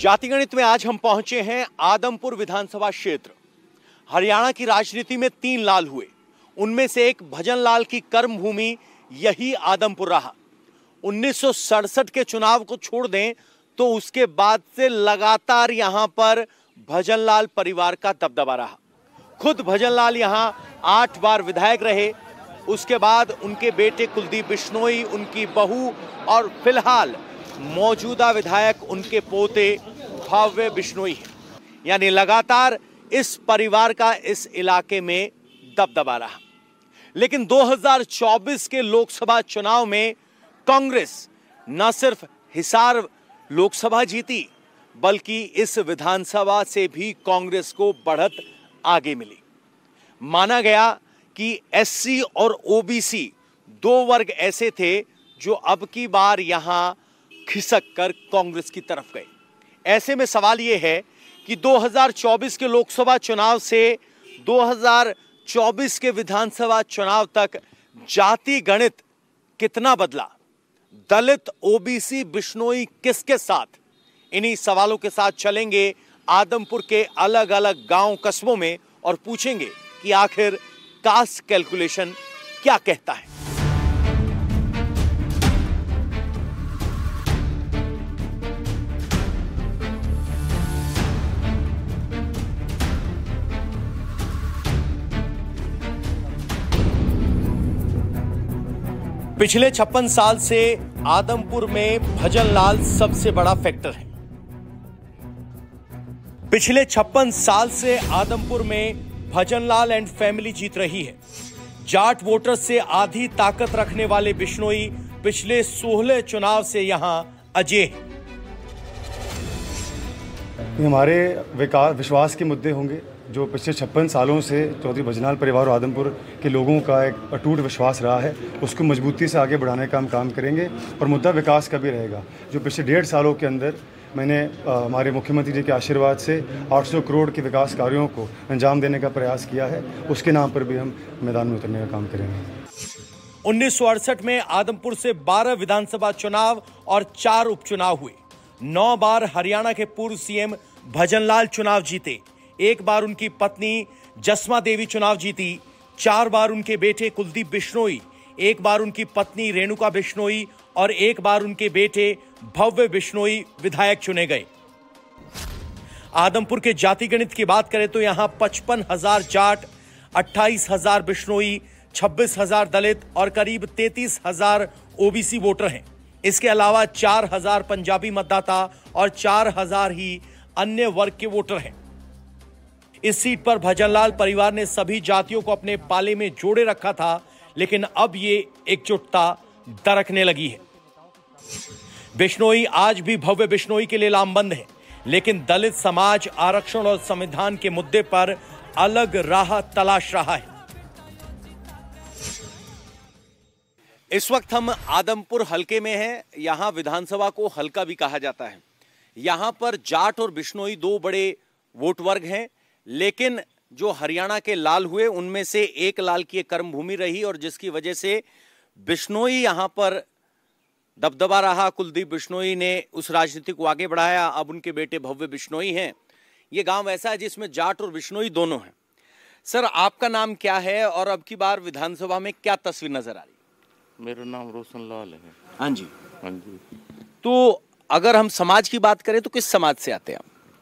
जाति गणित में आज हम पहुंचे हैं आदमपुर विधानसभा क्षेत्र। हरियाणा की राजनीति में तीन लाल हुए, उनमें से एक भजनलाल की कर्मभूमि यही आदमपुर रहा। 1967 के चुनाव को छोड़ दें तो उसके बाद से लगातार यहां पर भजनलाल परिवार का दबदबा रहा। खुद भजनलाल यहां 8 बार विधायक रहे, उसके बाद उनके बेटे कुलदीप बिश्नोई, उनकी बहू और फिलहाल मौजूदा विधायक उनके पोते भव्य बिश्नोई हैं। यानी लगातार इस परिवार का इस इलाके में दबदबा रहा। लेकिन 2024 के लोकसभा चुनाव में कांग्रेस न सिर्फ हिसार लोकसभा जीती बल्कि इस विधानसभा से भी कांग्रेस को बढ़त आगे मिली। माना गया कि एससी और ओबीसी 2 वर्ग ऐसे थे जो अब की बार यहां खिसक कर कांग्रेस की तरफ गए। ऐसे में सवाल ये है कि 2024 के लोकसभा चुनाव से 2024 के विधानसभा चुनाव तक जाति गणित कितना बदला, दलित ओबीसी बिश्नोई किसके साथ? इन्हीं सवालों के साथ चलेंगे आदमपुर के अलग अलग गांव कस्बों में और पूछेंगे कि आखिर कास्ट कैलकुलेशन क्या कहता है। पिछले 56 साल से आदमपुर में भजनलाल सबसे बड़ा फैक्टर है। पिछले 56 साल से आदमपुर में भजनलाल एंड फैमिली जीत रही है। जाट वोटर्स से आधी ताकत रखने वाले बिश्नोई पिछले 16 चुनाव से यहां अजय हैं। हमारे विश्वास के मुद्दे होंगे जो पिछले 56 सालों से चौधरी भजनलाल परिवार और आदमपुर के लोगों का एक अटूट विश्वास रहा है, उसको मजबूती से आगे बढ़ाने का हम काम करेंगे। और मुद्दा विकास का भी रहेगा जो पिछले 1.5 सालों के अंदर मैंने हमारे मुख्यमंत्री जी के आशीर्वाद से 800 करोड़ के विकास कार्यों को अंजाम देने का प्रयास किया है, उसके नाम पर भी हम मैदान में उतरने का काम करेंगे। 1968 में आदमपुर से 12 विधानसभा चुनाव और 4 उपचुनाव हुए। 9 बार हरियाणा के पूर्व सीएम भजनलाल चुनाव जीते, 1 बार उनकी पत्नी जसमा देवी चुनाव जीती, 4 बार उनके बेटे कुलदीप बिश्नोई, 1 बार उनकी पत्नी रेणुका बिश्नोई और 1 बार उनके बेटे भव्य बिश्नोई विधायक चुने गए। आदमपुर के जाति गणित की बात करें तो यहां 55,000 जाट, 28,000 बिश्नोई, 26,000 दलित और करीब 33,000 ओबीसी वोटर हैं। इसके अलावा 4,000 पंजाबी मतदाता और 4,000 ही अन्य वर्ग के वोटर हैं। इस सीट पर भजनलाल परिवार ने सभी जातियों को अपने पाले में जोड़े रखा था, लेकिन अब ये एकजुटता दरकने लगी है। बिश्नोई आज भी भव्य बिश्नोई के लिए लामबंद है, लेकिन दलित समाज आरक्षण और संविधान के मुद्दे पर अलग राह तलाश रहा है। इस वक्त हम आदमपुर हलके में हैं। यहां विधानसभा को हलका भी कहा जाता है। यहां पर जाट और बिश्नोई 2 बड़े वोट वर्ग हैं, लेकिन जो हरियाणा के लाल हुए उनमें से एक लाल की कर्मभूमि रही और जिसकी वजह से बिश्नोई यहाँ पर दबदबा रहा। कुलदीप बिश्नोई ने उस राजनीति को आगे बढ़ाया, अब उनके बेटे भव्य बिश्नोई हैं। ये गांव ऐसा है जिसमें जाट और बिश्नोई दोनों हैं। सर, आपका नाम क्या है और अब की बार विधानसभा में क्या तस्वीर नजर आ रही? मेरा नाम रोशन लाल है। हाँ जी, हाँ जी। तो अगर हम समाज की बात करें तो किस समाज से आते हैं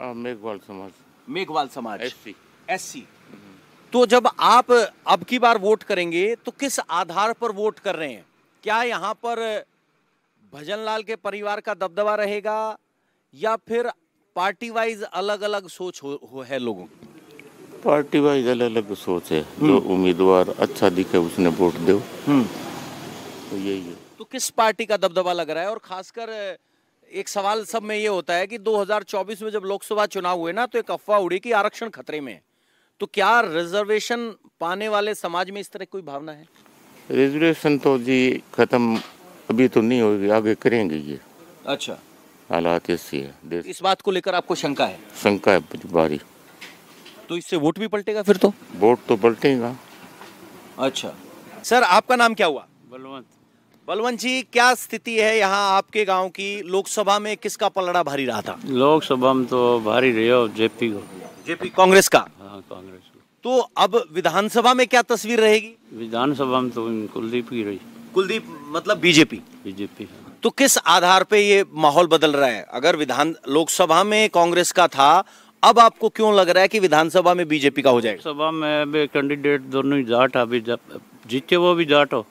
आप? मेघवाल समाज। मेघवाल समाज, एससी। तो जब आप अब की बार वोट करेंगे तो किस आधार पर वोट कर रहे हैं? क्या यहाँ पर भजनलाल के परिवार का दबदबा रहेगा या फिर पार्टी वाइज अलग अलग सोच है लोगों की? पार्टी वाइज अलग अलग सोच है। जो उम्मीदवार अच्छा दिखे उसने वोट दो, तो यही है। तो किस पार्टी का दबदबा लग रहा है? और खासकर एक सवाल सब में ये होता है कि 2024 में जब लोकसभा चुनाव हुए ना तो एक अफवाह उड़ी कि आरक्षण खतरे में है, तो क्या रिजर्वेशन पाने वाले समाज में इस तरह कोई भावना है? रिजर्वेशन तो जी खत्म अभी तो नहीं होगी, आगे करेंगे ये। अच्छा, हालात ऐसी है। इस बात को लेकर आपको शंका है? शंका है भारी। तो इससे वोट भी पलटेगा फिर? तो वोट तो पलटेगा। अच्छा सर, आपका नाम क्या हुआ? बलवंत। बलवंत जी, क्या स्थिति है यहाँ आपके गांव की? लोकसभा में किसका पलड़ा भारी रहा था? लोकसभा में तो भारी रहे जेपी कांग्रेस का। हाँ, कांग्रेस। तो अब विधानसभा में क्या तस्वीर रहेगी? विधानसभा में तो कुलदीप ही रही। कुलदीप मतलब बीजेपी। तो किस आधार पे ये माहौल बदल रहा है? अगर लोकसभा में कांग्रेस का था, अब आपको क्यों लग रहा है कि विधानसभा में बीजेपी का हो जाएगा? सभा में कैंडिडेट दोनों ही जाट, अभी जीते वो भी जाट हो,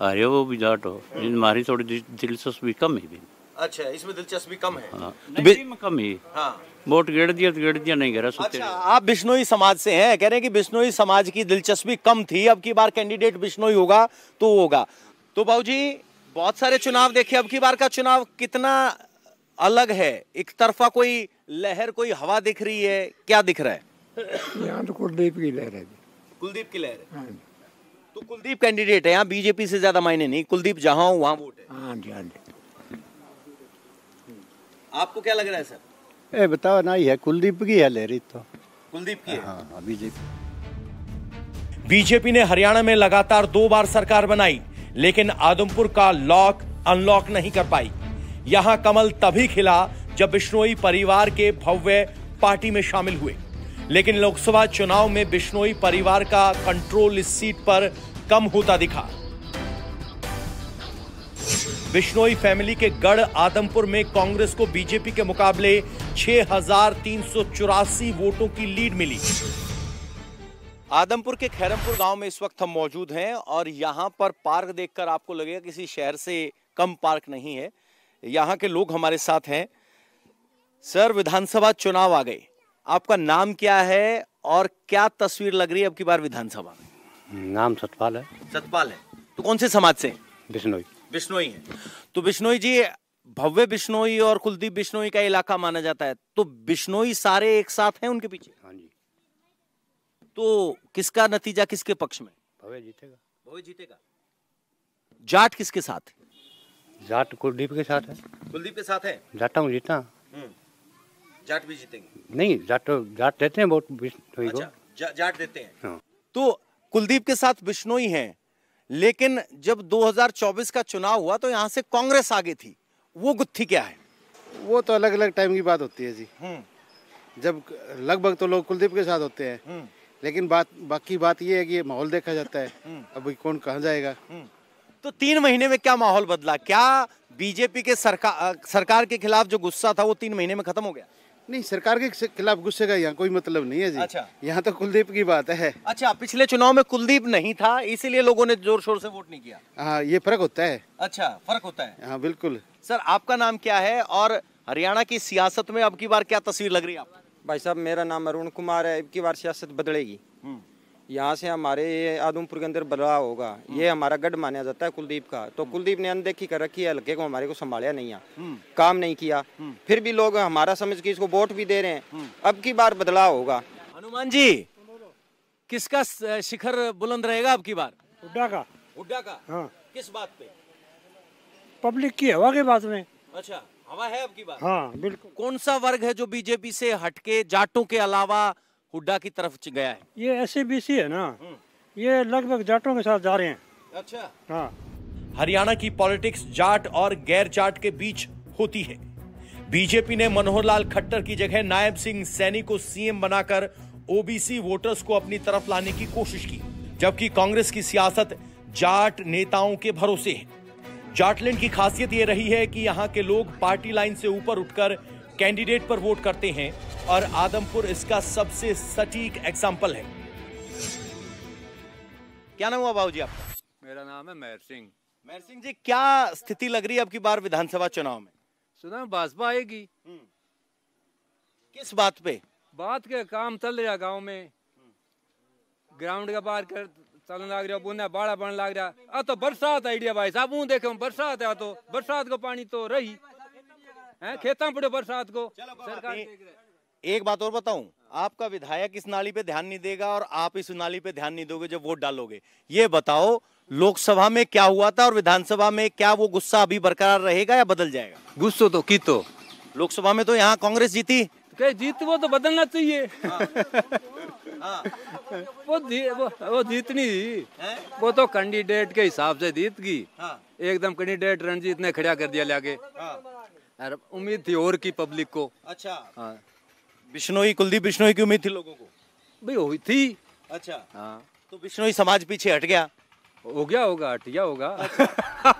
हारे वो भी जाट हो। हमारी थोड़ी दिलचस्पी कम है। अच्छा, इसमें दिलचस्पी कम है। हाँ। नहीं, कम ही। हाँ। वोट गेड़ दिया तो गेड़ दिया, नहीं गेड़ा। अच्छा, आप बिश्नोई समाज से हैं, कह रहे हैं कि बिश्नोई समाज की दिलचस्पी कम थी, अब की बार कैंडिडेट बिश्नोई होगा तो होगा। तो बाबू जी, बहुत सारे चुनाव देखे, अब की बार का चुनाव कितना अलग है? एक तरफा कोई लहर, कोई हवा दिख रही है? क्या दिख रहा है यहाँ? तो कुलदीप की लहर है। कुलदीप की लहर है। तो कुलदीप कैंडिडेट है यहाँ, बीजेपी से ज्यादा मायने नहीं। कुलदीप जहाँ हो वहाँ वोट है। हाँ जी, हाँ जी। आपको क्या लग रहा है सर? ए बताओ ना, ये कुलदीप की है लहरी, तो कुलदीप की है। हाँ, बीजेपी ने हरियाणा में लगातार 2 बार सरकार बनाई, लेकिन आदमपुर का लॉक अनलॉक नहीं कर पाई। यहाँ कमल तभी खिला जब बिश्नोई परिवार के भव्य पार्टी में शामिल हुए, लेकिन लोकसभा चुनाव में बिश्नोई परिवार का कंट्रोल इस सीट पर कम होता दिखा। बिश्नोई फैमिली के गढ़ आदमपुर में कांग्रेस को बीजेपी के मुकाबले 6,384 वोटों की लीड मिली। आदमपुर के खैरमपुर गांव में इस वक्त हम मौजूद हैं और यहां पर पार्क देखकर आपको लगेगा किसी शहर से कम पार्क नहीं है। यहां के लोग हमारे साथ हैं। सर, विधानसभा चुनाव आ गए, आपका नाम क्या है और क्या तस्वीर लग रही है अब की बार विधानसभा में? नाम सतपाल है। सतपाल है। तो कौन से समाज से? बिश्नोई। बिश्नोई है। तो बिश्नोई जी, भव्य बिश्नोई और कुलदीप बिश्नोई का इलाका माना जाता है, तो बिश्नोई सारे एक साथ हैं उनके पीछे? हाँ जी। तो किसका नतीजा किसके पक्ष में? भव्य जीतेगा। भव्य जीतेगा। जाट किसके साथ? जाट कुलदीप के साथ है। कुलदीप के साथ है। जाटा जीता। जाट भी जीतेंगे। नहीं, जाट देते हैं वोट बिश्नोई को। जाट देते हैं। हाँ। तो कुलदीप के साथ बिश्नोई हैं, लेकिन जब 2024 का चुनाव हुआ तो यहाँ से कांग्रेस आगे थी, वो गुत्थी क्या है? वो तो अलग अलग टाइम की बात होती है जी। जब लगभग तो लोग कुलदीप के साथ होते हैं, लेकिन बाकी बात ये है कि ये माहौल देखा जाता है, अब कौन कहाँ जाएगा। तो 3 महीने में क्या माहौल बदला? क्या बीजेपी के सरकार के खिलाफ जो गुस्सा था वो 3 महीने में खत्म हो गया? नहीं, सरकार के खिलाफ गुस्से का यहाँ कोई मतलब नहीं है जी। अच्छा। यहाँ तो कुलदीप की बात है। अच्छा, पिछले चुनाव में कुलदीप नहीं था, इसीलिए लोगों ने जोर शोर से वोट नहीं किया। हाँ, ये फर्क होता है। अच्छा, फर्क होता है। हाँ, बिल्कुल। सर, आपका नाम क्या है और हरियाणा की सियासत में अब की बार क्या तस्वीर लग रही है आपको? भाई साहब, मेरा नाम अरुण कुमार है। अब की बार सियासत बदलेगी। यहाँ से हमारे आदमपुर के अंदर बदलाव होगा। ये हमारा गढ़ माना जाता है कुलदीप का, तो कुलदीप ने अनदेखी कर रखी है, हल्के को हमारे को संभाला नहीं है, काम नहीं किया, फिर भी लोग हमारा समझ के इसको वोट भी दे रहे हैं। अब की बार बदलाव होगा। हनुमान जी, किसका शिखर बुलंद रहेगा अब की बार? हुड्डा का। हुड्डा का। हाँ। किस बात पे? पब्लिक की हवा के बात में। अच्छा, हवा है अब की बार। हाँ, बिल्कुल। कौन सा वर्ग है जो बीजेपी से हटके जाटों के अलावा हुड्डा की तरफ गया है? ये SBC है ना, ये लगभग जाटों के साथ जा रहे हैं। अच्छा। हाँ। हरियाणा की पॉलिटिक्स जाट और गैर जाट के बीच होती है। बीजेपी ने मनोहर लाल खट्टर की जगह नायम सिंह सैनी को CM बनाकर OBC वोटर्स को अपनी तरफ लाने की कोशिश की, जबकि कांग्रेस की सियासत जाट नेताओं के भरोसे है। जाटलैंड की खासियत ये रही है कि यहाँ के लोग पार्टी लाइन से ऊपर उठकर कैंडिडेट पर वोट करते हैं और आदमपुर इसका सबसे सटीक एग्जाम्पल है। क्या नाम हुआ बाबूजी आपका? मेरा नाम है महर सिंह। महर सिंह जी, क्या स्थिति लग रही है अब की बार विधानसभा चुनाव में? सुना भाजपा आएगी। किस बात पे? बात के काम चल रहा गांव में, ग्राउंड का बाहर कर चलन लाग रहा, बुना बाड़ा बन लाग रहा। आ तो बरसात आइडिया भाई साहब, वो देखो बरसात है, तो बरसात को पानी तो रही है खेता पड़े बरसात को। सरकार एक बात और बताऊं, आपका विधायक इस नाली पे ध्यान नहीं देगा और आप इस नाली पे ध्यान नहीं दोगे जब वोट डालोगे। ये बताओ, लोकसभा में क्या हुआ था और विधानसभा में क्या वो गुस्सा अभी बरकरार रहेगा या बदल जाएगा? गुस्सा तो की तो लोकसभा में तो यहाँ कांग्रेस जीती, कहीं जीत वो तो बदलना चाहिए। वो जीतनी वो तो कैंडिडेट के हिसाब से जीत गई। एकदम कैंडिडेट रणजीत ने खड़ा कर दिया लागे। अरे उम्मीद थी और की पब्लिक को। अच्छा हाँ बिश्नोई, कुलदीप बिश्नोई की उम्मीद थी लोगों को भाई, हुई थी। अच्छा हाँ तो बिश्नोई समाज पीछे हट गया, हो गया होगा, हट गया होगा। अच्छा।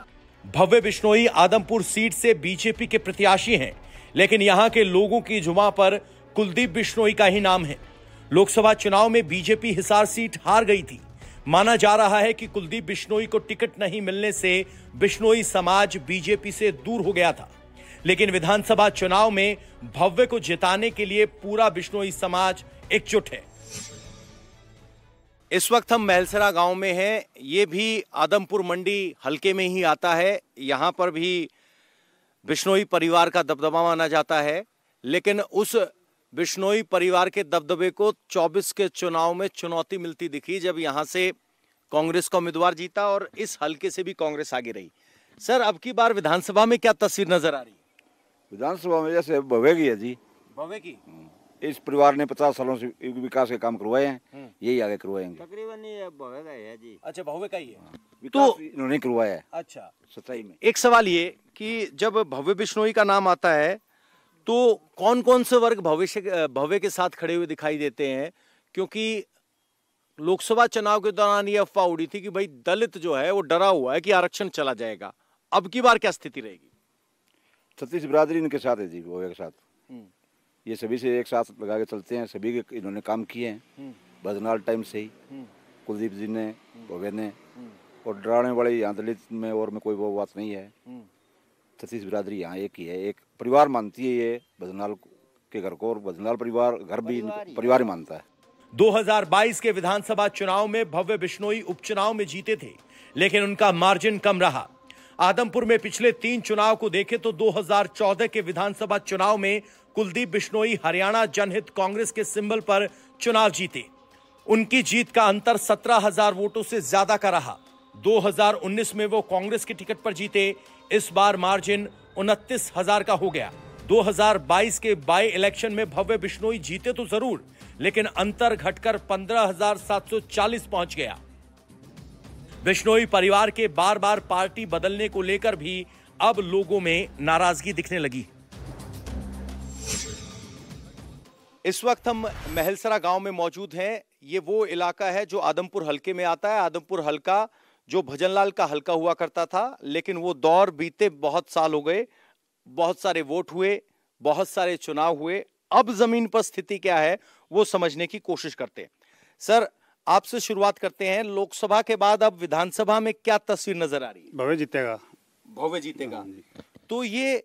भव्य बिश्नोई आदमपुर सीट से बीजेपी के प्रत्याशी हैं, लेकिन यहां के लोगों की जुमा पर कुलदीप बिश्नोई का ही नाम है। लोकसभा चुनाव में बीजेपी हिसार सीट हार गई थी। माना जा रहा है कि कुलदीप बिश्नोई को टिकट नहीं मिलने से बिश्नोई समाज बीजेपी से दूर हो गया था, लेकिन विधानसभा चुनाव में भव्य को जिताने के लिए पूरा बिश्नोई समाज एकजुट है। इस वक्त हम महलसरा गांव में हैं। ये भी आदमपुर मंडी हलके में ही आता है। यहाँ पर भी बिश्नोई परिवार का दबदबा माना जाता है, लेकिन उस बिश्नोई परिवार के दबदबे को 24 के चुनाव में चुनौती मिलती दिखी, जब यहाँ से कांग्रेस का उम्मीदवार जीता और इस हलके से भी कांग्रेस आगे रही। सर अब की बार विधानसभा में क्या तस्वीर नजर आ रही है? विधानसभा में जैसे भव्य की है जी, भव्य की इस परिवार ने 50 सालों से विकास के काम करवाए हैं, यही आगे करवाएंगे। तकरीबन ये भव्य का है जी। अच्छा भव्य का ही है तो इन्होंने करवाया है। अच्छा सच्चाई में एक सवाल ये कि जब भव्य बिश्नोई का नाम आता है तो कौन कौन से वर्ग भव्य के साथ खड़े हुए दिखाई देते हैं? क्योंकि लोकसभा चुनाव के दौरान ये अफवाह उड़ी थी कि भाई दलित जो है वो डरा हुआ है कि आरक्षण चला जाएगा। अब की बार क्या स्थिति रहेगी? छत्तीस बिरादरी इनके साथ है जी, भव्य के साथ। ये सभी से एक साथ लगा के चलते हैं, सभी के इन्होंने काम किए हैं भजनलाल टाइम से ही, कुलदीप जी ने, भव्य ने, और डराने वाले यहाँ दलित में और में कोई वो बात नहीं है। छत्तीस बिरादरी यहाँ एक ही है, एक परिवार मानती है ये भजनलाल के घर को, और भजनलाल परिवार घर भी परिवार मानता है। 2022 के विधानसभा चुनाव में भव्य बिश्नोई उपचुनाव में जीते थे, लेकिन उनका मार्जिन कम रहा। आदमपुर में पिछले 3 चुनाव को देखें तो 2014 के विधानसभा चुनाव में कुलदीप बिश्नोई हरियाणा जनहित कांग्रेस के सिंबल पर चुनाव जीते। उनकी जीत का अंतर 17,000 वोटों से ज्यादा का रहा। 2019 में वो कांग्रेस के टिकट पर जीते। इस बार मार्जिन 29,000 का हो गया। 2022 के बाई इलेक्शन में भव्य बिश्नोई जीते तो जरूर, लेकिन अंतर घटकर 15,740 पहुंच गया। बिश्नोई परिवार के बार बार पार्टी बदलने को लेकर भी अब लोगों में नाराजगी दिखने लगी। इस वक्त हम महलसरा गांव में मौजूद हैं। ये वो इलाका है जो आदमपुर हलके में आता है। आदमपुर हलका जो भजनलाल का हलका हुआ करता था, लेकिन वो दौर बीते बहुत साल हो गए, बहुत सारे वोट हुए, बहुत सारे चुनाव हुए। अब जमीन पर स्थिति क्या है वो समझने की कोशिश करते हैं। सर आपसे शुरुआत करते हैं, लोकसभा के बाद अब विधानसभा में क्या तस्वीर नजर आ रही है? भव्य जीतेगा। भव्य जीतेगा। तो ये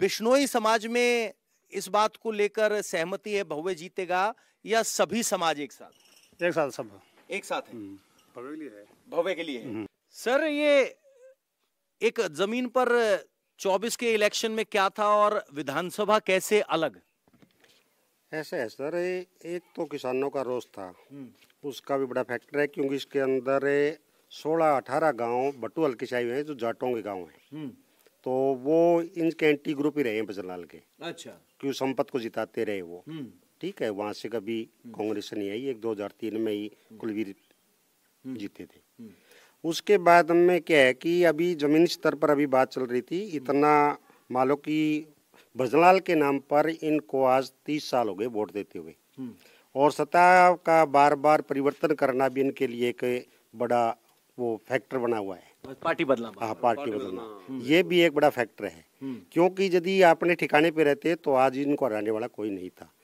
बिश्नोई समाज में इस बात को लेकर सहमति है भव्य जीतेगा, या सभी समाज एक साथ? एक साथ, सब एक साथ है। भव्य के लिए है, भव्य के लिए है। सर ये एक जमीन पर 24 के इलेक्शन में क्या था और विधानसभा कैसे अलग? ऐसे है सर, एक तो किसानों का रोष था, उसका भी बड़ा फैक्टर है, क्योंकि इसके अंदर 16-18 गांव बटूल हल्के चाहिए हैं जो जाटों के गांव हैं, तो वो इनके एंटी ग्रुप ही रहे हैं भजनलाल के। अच्छा। क्यों संपत को जिताते रहे वो, ठीक है। वहाँ से कभी कांग्रेस नहीं आई, एक 2003 में ही कुलवीर जीते थे। उसके बाद में क्या है कि अभी जमीन स्तर पर अभी बात चल रही थी, इतना मालो की भजनलाल के नाम पर इनको आज 30 साल हो गए वोट देते हुए, और सत्ता का बार बार परिवर्तन करना भी इनके लिए एक बड़ा वो फैक्टर बना हुआ है। पार्टी बदलना, हाँ पार्टी बदलना, ये भी एक बड़ा फैक्टर है, क्योंकि यदि आपने ठिकाने पे रहते तो आज इनको हराने वाला कोई नहीं था।